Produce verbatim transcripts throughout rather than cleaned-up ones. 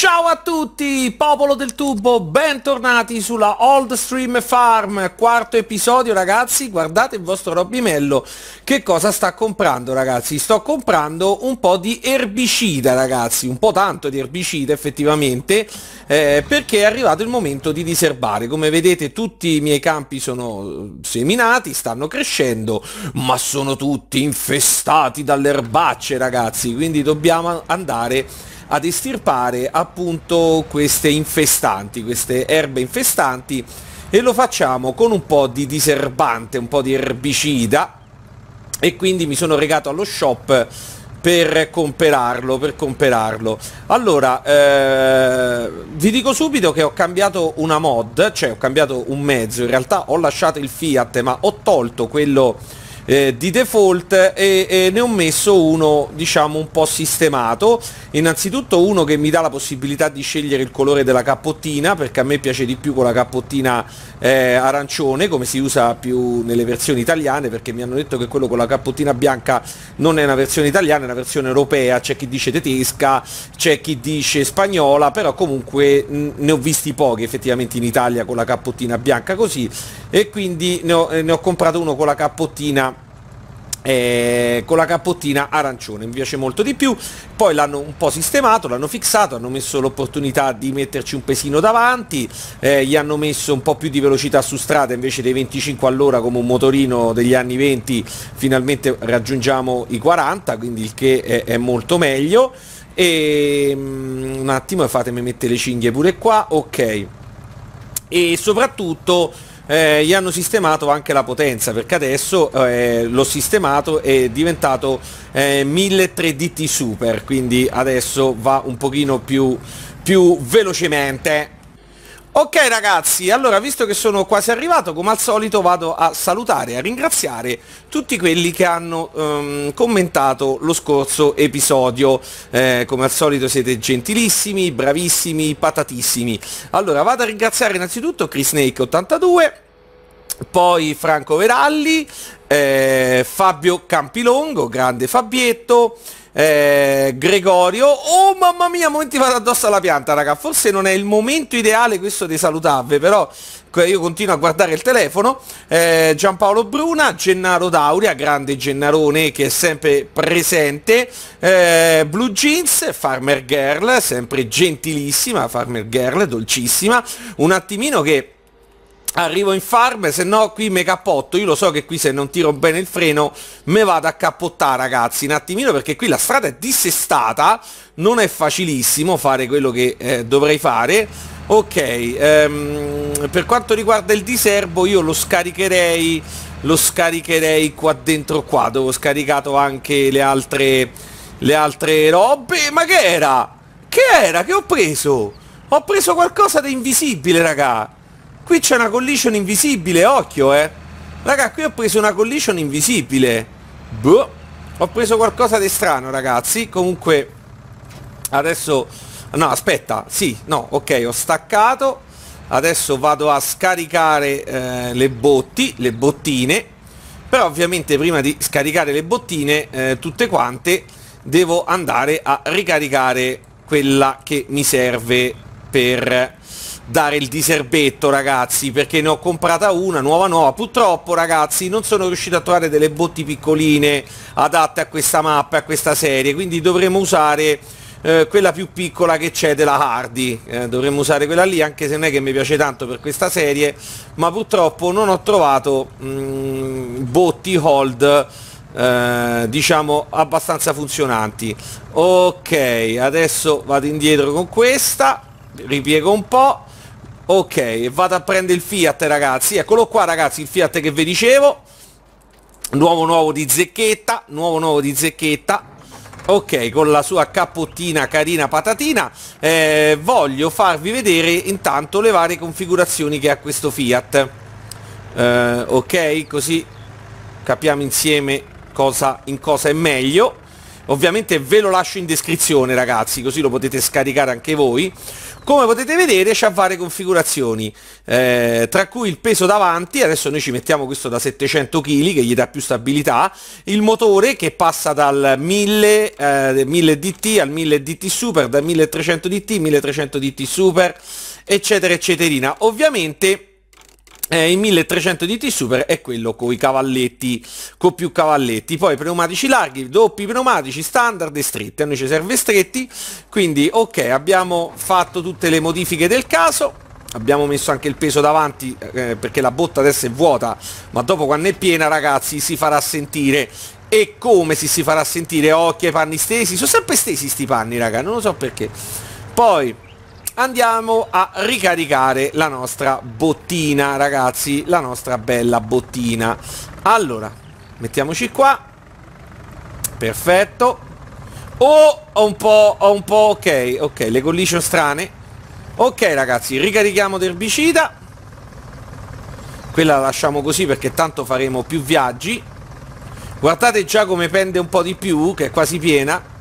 Ciao a tutti, popolo del tubo, bentornati sulla Old Stream Farm, quarto episodio ragazzi. Guardate il vostro Robimello che cosa sta comprando ragazzi. Sto comprando un po' di erbicida ragazzi, un po' tanto di erbicida effettivamente, eh, perché è arrivato il momento di diserbare. Come vedete tutti i miei campi sono seminati, stanno crescendo, ma sono tutti infestati dalle erbacce ragazzi, quindi dobbiamo andare ad estirpare appunto queste infestanti, queste erbe infestanti, e lo facciamo con un po' di diserbante, un po' di erbicida. E quindi mi sono recato allo shop per comprarlo, per comprarlo. Allora, eh, vi dico subito che ho cambiato una mod, cioè ho cambiato un mezzo, in realtà ho lasciato il Fiat ma ho tolto quello Eh, di default e, e ne ho messo uno diciamo un po' sistemato. Innanzitutto uno che mi dà la possibilità di scegliere il colore della cappottina, perché a me piace di più con la cappottina eh, arancione, come si usa più nelle versioni italiane, perché mi hanno detto che quello con la cappottina bianca non è una versione italiana, è una versione europea. C'è chi dice tedesca, c'è chi dice spagnola, però comunque mh, ne ho visti pochi effettivamente in Italia con la cappottina bianca così, e quindi ne ho, eh, ne ho comprato uno con la cappottina Eh, con la cappottina arancione, mi piace molto di più. Poi l'hanno un po' sistemato, l'hanno fissato, hanno messo l'opportunità di metterci un pesino davanti, eh, gli hanno messo un po' più di velocità su strada invece dei venticinque all'ora come un motorino degli anni venti. Finalmente raggiungiamo i quaranta, quindi il che è, è molto meglio. E um, un attimo, fatemi mettere le cinghie pure qua, ok. E soprattutto Eh, gli hanno sistemato anche la potenza, perché adesso eh, l'ho sistemato, è diventato eh, milletrecento D T Super, quindi adesso va un pochino più, più velocemente. Ok ragazzi, allora visto che sono quasi arrivato, come al solito vado a salutare, a ringraziare tutti quelli che hanno ehm, commentato lo scorso episodio. Eh, come al solito siete gentilissimi, bravissimi, patatissimi. Allora vado a ringraziare innanzitutto Chris Snake ottantadue, poi Franco Veralli, eh, Fabio Campilongo, grande Fabietto, Eh, Gregorio. Oh mamma mia, momenti vado addosso alla pianta raga, forse non è il momento ideale questo di salutarvi, però io continuo a guardare il telefono. eh, Giampaolo Bruna, Gennaro D'Auria, grande Gennarone che è sempre presente, eh, Blue Jeans, Farmer Girl, sempre gentilissima Farmer Girl, dolcissima. Un attimino che arrivo in farm, se no qui me cappotto. Io lo so che qui se non tiro bene il freno me vado a cappottare ragazzi, un attimino, perché qui la strada è dissestata, non è facilissimo fare quello che eh, dovrei fare. Ok, ehm, per quanto riguarda il diserbo io lo scaricherei lo scaricherei qua dentro qua, dove ho scaricato anche le altre le altre robe. Ma che era? Che era? Che ho preso? Ho preso qualcosa di invisibile raga. Qui c'è una collision invisibile, occhio eh. Raga, qui ho preso una collision invisibile. Boh. Ho preso qualcosa di strano ragazzi. Comunque adesso, no aspetta, sì, no, ok, ho staccato. Adesso vado a scaricare eh, le botti, le bottine. Però ovviamente prima di scaricare le bottine eh, tutte quante, devo andare a ricaricare quella che mi serve per dare il diserbetto ragazzi, perché ne ho comprata una nuova nuova. Purtroppo ragazzi non sono riuscito a trovare delle botti piccoline adatte a questa mappa, a questa serie, quindi dovremo usare eh, quella più piccola che c'è della Hardy, eh, dovremmo usare quella lì, anche se non è che mi piace tanto per questa serie, ma purtroppo non ho trovato mh, botti hold eh, diciamo abbastanza funzionanti. Ok, adesso vado indietro con questa, ripiego un po'. Ok, vado a prendere il Fiat ragazzi, eccolo qua ragazzi, il Fiat che vi dicevo, nuovo nuovo di zecchetta, nuovo nuovo di zecchetta, ok, con la sua cappottina carina patatina. Eh, voglio farvi vedere intanto le varie configurazioni che ha questo Fiat, eh, ok, così capiamo insieme cosa, in cosa è meglio. Ovviamente ve lo lascio in descrizione ragazzi, così lo potete scaricare anche voi. Come potete vedere c'ha varie configurazioni, eh, tra cui il peso davanti, adesso noi ci mettiamo questo da settecento chili che gli dà più stabilità, il motore che passa dal mille, eh, mille D T al mille D T Super, dal milletrecento D T, milletrecento D T Super, eccetera eccetera. Ovviamente Eh, il milletrecento D T Super è quello con i cavalletti, con più cavalletti. Poi pneumatici larghi, doppi pneumatici, standard e stretti. A noi ci serve stretti, quindi ok, abbiamo fatto tutte le modifiche del caso, abbiamo messo anche il peso davanti, eh, perché la botta adesso è vuota, ma dopo quando è piena, ragazzi, si farà sentire. E come si si farà sentire? Occhi ai panni stesi, sono sempre stesi sti panni, raga, non lo so perché. Poi andiamo a ricaricare la nostra bottina, ragazzi, la nostra bella bottina. Allora, mettiamoci qua. Perfetto. Oh, ho un po', ho un po', ok, ok, le collision strane. Ok, ragazzi, ricarichiamo d'erbicida. Quella la lasciamo così perché tanto faremo più viaggi. Guardate già come pende un po' di più, che è quasi piena.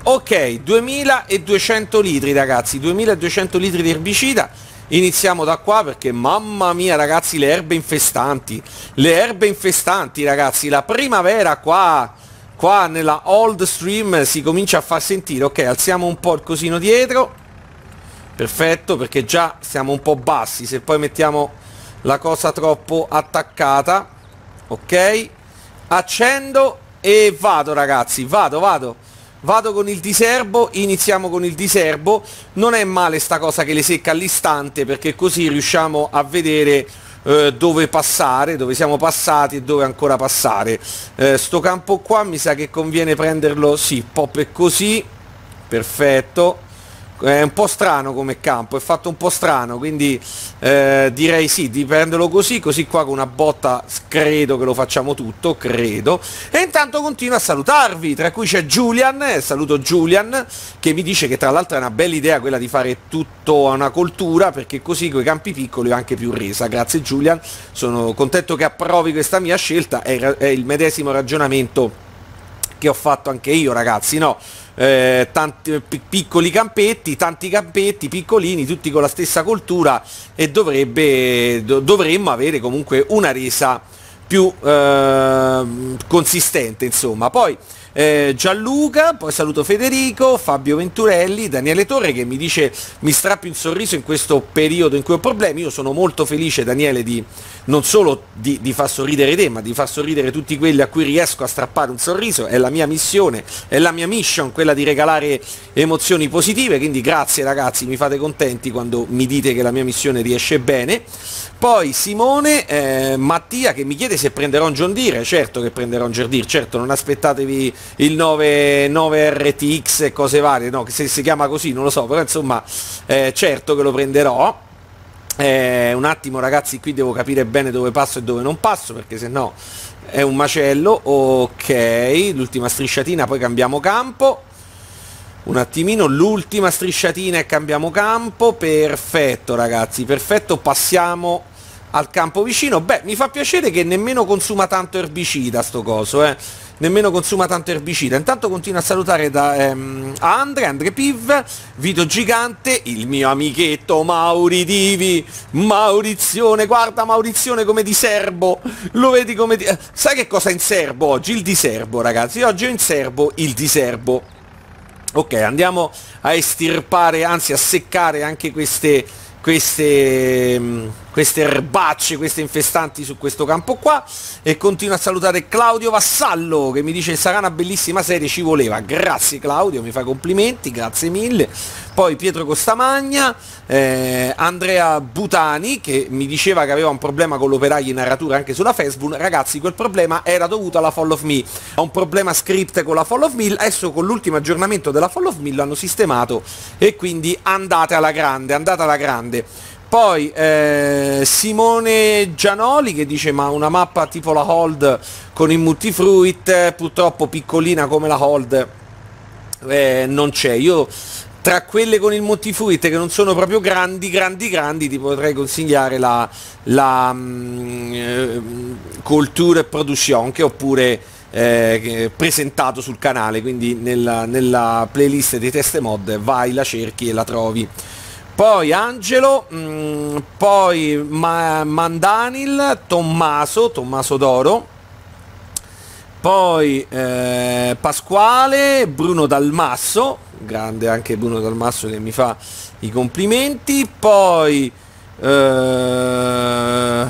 Ok, duemiladuecento litri, ragazzi, duemiladuecento litri di erbicida. Iniziamo da qua perché mamma mia, ragazzi, le erbe infestanti, le erbe infestanti, ragazzi, la primavera qua, qua nella Old Stream si comincia a far sentire. Ok, alziamo un po' il cosino dietro, perfetto, perché già siamo un po' bassi, se poi mettiamo la cosa troppo attaccata. Ok, accendo e vado, ragazzi, vado, vado. Vado con il diserbo, iniziamo con il diserbo. Non è male sta cosa che le secca all'istante, perché così riusciamo a vedere eh, dove passare, dove siamo passati e dove ancora passare. eh, Sto campo qua mi sa che conviene prenderlo, sì, pop e così. Perfetto. È un po' strano come campo, è fatto un po' strano, quindi eh, direi sì, di prenderlo così. Così qua con una botta credo che lo facciamo tutto, credo. E intanto continuo a salutarvi, tra cui c'è Julian, eh, saluto Julian, che mi dice che tra l'altro è una bella idea quella di fare tutto a una coltura, perché così coi campi piccoli ho anche più resa. Grazie Julian, sono contento che approvi questa mia scelta. È, è il medesimo ragionamento che ho fatto anche io, ragazzi, no? Eh, tanti piccoli campetti, tanti campetti piccolini, tutti con la stessa coltura, e dovrebbe, do, dovremmo avere comunque una resa più eh, consistente, insomma. Poi eh, Gianluca, poi saluto Federico, Fabio Venturelli, Daniele Torre, che mi dice mi strappi un sorriso in questo periodo in cui ho problemi. Io sono molto felice, Daniele, di non solo di, di far sorridere te, ma di far sorridere tutti quelli a cui riesco a strappare un sorriso. È la mia missione, è la mia mission, quella di regalare emozioni positive, quindi grazie ragazzi, mi fate contenti quando mi dite che la mia missione riesce bene. Poi Simone, eh, Mattia, che mi chiede se prenderò un John Deere. Certo che prenderò un John Deere, certo, non aspettatevi il nove, nove R T X e cose varie, no, se si chiama così non lo so, però insomma eh, certo che lo prenderò. Eh, un attimo ragazzi, qui devo capire bene dove passo e dove non passo, perché se no è un macello. Ok, l'ultima strisciatina, poi cambiamo campo. Un attimino, l'ultima strisciatina e cambiamo campo. Perfetto ragazzi, perfetto, passiamo al campo vicino. Beh, mi fa piacere che nemmeno consuma tanto erbicida sto coso, eh. Nemmeno consuma tanto erbicida. Intanto continuo a salutare da ehm, Andre, Andre Piv, Vito Gigante, il mio amichetto Mauri Divi, Maurizione, guarda Maurizione come di serbo, lo vedi come di... Sai che cosa è in serbo oggi? Il diserbo, ragazzi, oggi è in serbo il diserbo. Ok, andiamo a estirpare, anzi a seccare anche queste... Queste, queste erbacce, queste infestanti su questo campo qua. E continuo a salutare Claudio Vassallo, che mi dice sarà una bellissima serie, ci voleva. Grazie Claudio, mi fa complimenti, grazie mille. Poi Pietro Costamagna, eh, Andrea Butani, che mi diceva che aveva un problema con l'operaio in narratura anche sulla Facebook. Ragazzi, quel problema era dovuto alla Fall of Me, a un problema script con la Fall of Me. Adesso con l'ultimo aggiornamento della Fall of Me l'hanno sistemato, e quindi andate alla grande, andate alla grande. Poi eh, Simone Gianoli, che dice ma una mappa tipo la Hold con il multifruit, purtroppo piccolina come la Hold eh, non c'è. Io tra quelle con il multifruit che non sono proprio grandi grandi grandi ti potrei consigliare la, la mh, Coltura e Produzione, che oppure Eh, presentato sul canale, quindi nella, nella playlist dei test mod vai, la cerchi e la trovi. poi Angelo, mh, poi Ma Mandanil, Tommaso, Tommaso d'Oro, poi eh, Pasquale, Bruno Dalmasso, grande anche Bruno Dalmasso che mi fa i complimenti, poi eh,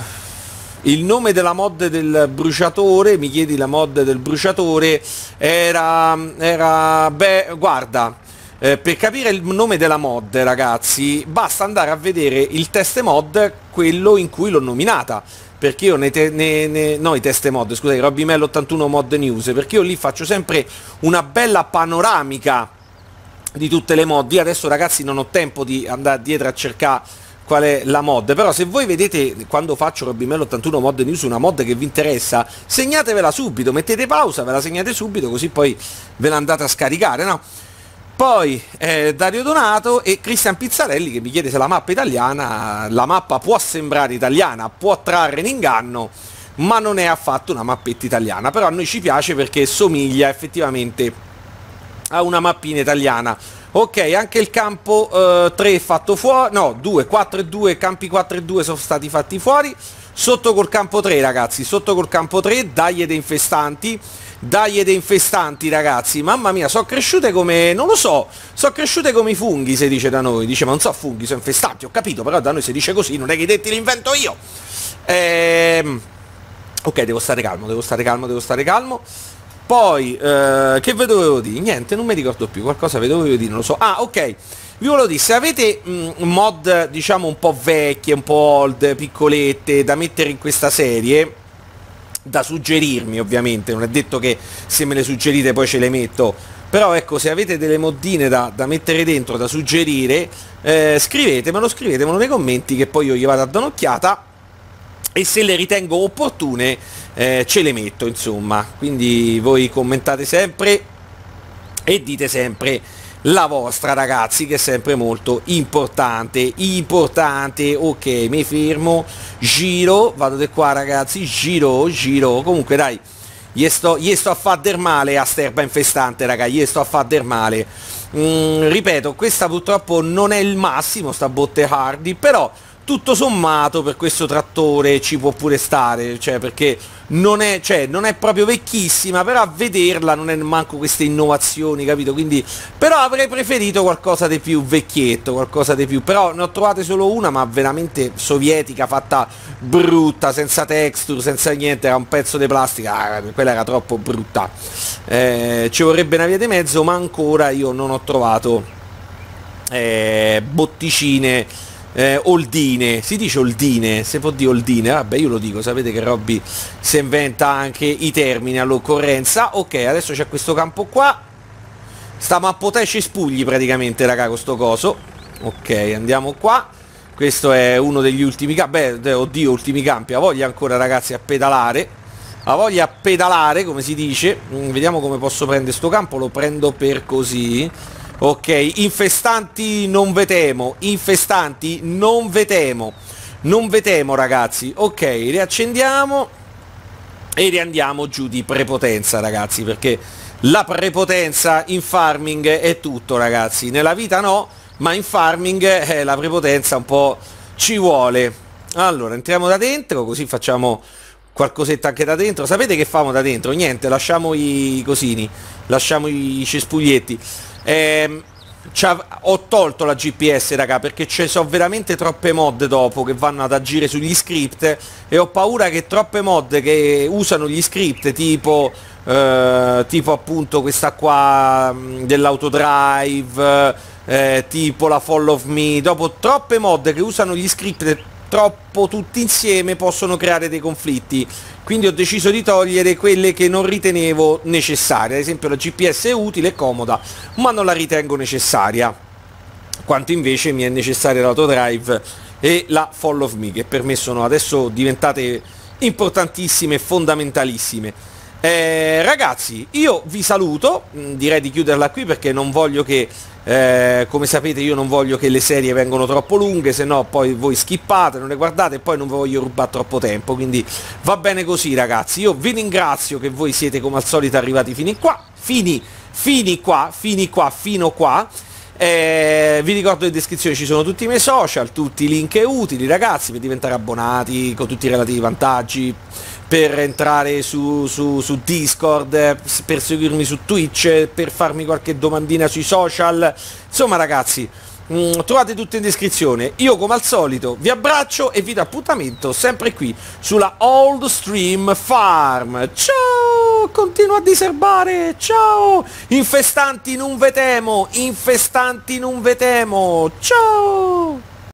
il nome della mod del bruciatore, mi chiedi la mod del bruciatore, era, era beh, guarda, Eh, per capire il nome della mod, ragazzi, basta andare a vedere il test mod, quello in cui l'ho nominata, perché io ne, te, ne, ne no, i test mod, scusate, Robymel ottantuno Mod News, perché io lì faccio sempre una bella panoramica di tutte le mod. Io adesso, ragazzi, non ho tempo di andare dietro a cercare qual è la mod, però se voi vedete quando faccio Robymel ottantuno Mod News una mod che vi interessa, segnatevela subito, mettete pausa, ve la segnate subito, così poi ve la andate a scaricare, no? Poi eh, Dario Donato e Cristian Pizzarelli che mi chiede se la mappa è italiana. La mappa può sembrare italiana, può trarre in inganno, ma non è affatto una mappetta italiana, però a noi ci piace perché somiglia effettivamente a una mappina italiana. Ok, anche il campo eh, tre è fatto fuori, no, due, quattro e due, campi quattro e due sono stati fatti fuori. Sotto col campo tre, ragazzi, sotto col campo tre, dagli ed infestanti. Dagli ed infestanti, ragazzi, mamma mia, sono cresciute come, non lo so, sono cresciute come i funghi, si dice da noi, dice ma non so funghi, sono infestanti, ho capito, però da noi si dice così, non è che i detti li invento io. Ehm, ok, devo stare calmo, devo stare calmo, devo stare calmo. Poi, eh, che ve dovevo dire? Niente, non mi ricordo più, qualcosa ve dovevo dire, non lo so. Ah, ok, vi volevo dire, se avete mh, mod, diciamo, un po' vecchie, un po' old, piccolette, da mettere in questa serie, da suggerirmi ovviamente, non è detto che se me le suggerite poi ce le metto, però ecco, se avete delle moddine da, da mettere dentro, da suggerire, eh, scrivetemelo, scrivetemelo nei commenti che poi io gli vado a dare un'occhiata e se le ritengo opportune eh, ce le metto, insomma. Quindi voi commentate sempre e dite sempre la vostra, ragazzi, che è sempre molto importante, importante. Ok, mi fermo, giro, vado di qua, ragazzi, giro, giro, comunque dai, gli sto, gli sto a far del male a sterba infestante, raga, gli sto a far del male. Mm, ripeto, questa purtroppo non è il massimo, sta botte Hardy, però tutto sommato per questo trattore ci può pure stare, cioè perché non è, cioè, non è proprio vecchissima, però a vederla non è manco queste innovazioni, capito? Quindi, però avrei preferito qualcosa di più vecchietto, qualcosa di più, però ne ho trovate solo una, ma veramente sovietica, fatta brutta, senza texture, senza niente, era un pezzo di plastica, ah, quella era troppo brutta. Eh, ci vorrebbe una via di mezzo, ma ancora io non ho trovato eh, botticine. Eh, oldine, si dice oldine, se può dire oldine, vabbè io lo dico, sapete che Robby si inventa anche i termini all'occorrenza. Ok, adesso c'è questo campo qua, sta mappotesci spugli praticamente, raga, con sto coso. Ok, andiamo qua, questo è uno degli ultimi campi, beh, oddio, ultimi campi, ha voglia ancora, ragazzi, a pedalare, ha voglia a pedalare, come si dice. Mm, vediamo come posso prendere sto campo, lo prendo per così. Ok, infestanti non vetemo, infestanti non vetemo, non vetemo, ragazzi. Ok, riaccendiamo e riandiamo giù di prepotenza, ragazzi, perché la prepotenza in farming è tutto, ragazzi. Nella vita no, ma in farming eh, la prepotenza un po' ci vuole. Allora, entriamo da dentro, così facciamo qualcosetta anche da dentro. Sapete che famo da dentro? Niente, lasciamo i cosini, lasciamo i cespuglietti. Eh, ho tolto la G P S, raga, perché ci sono veramente troppe mod dopo che vanno ad agire sugli script e ho paura che troppe mod che usano gli script tipo eh, tipo appunto questa qua dell'autodrive, eh, tipo la Fall of Me, dopo troppe mod che usano gli script troppo tutti insieme possono creare dei conflitti, quindi ho deciso di togliere quelle che non ritenevo necessarie. Ad esempio la G P S è utile e comoda, ma non la ritengo necessaria, quanto invece mi è necessaria l'autodrive e la Fall of Me, che per me sono adesso diventate importantissime e fondamentalissime. Eh, ragazzi, io vi saluto, direi di chiuderla qui perché non voglio che, eh, come sapete io non voglio che le serie vengano troppo lunghe, se no poi voi skippate, non le guardate e poi non vi voglio rubare troppo tempo, quindi va bene così, ragazzi. Io vi ringrazio che voi siete come al solito arrivati fino qua, fini, fini qua, fini qua, fino qua. Eh, vi ricordo in descrizione ci sono tutti i miei social, tutti i link utili, ragazzi, per diventare abbonati con tutti i relativi vantaggi, per entrare su, su, su Discord, per seguirmi su Twitch, per farmi qualche domandina sui social. Insomma, ragazzi, mh, trovate tutto in descrizione. Io come al solito vi abbraccio e vi do appuntamento sempre qui sulla Old Stream Farm. Ciao, continua a diserbare. Ciao, infestanti non vetemo, infestanti non vetemo. Ciao.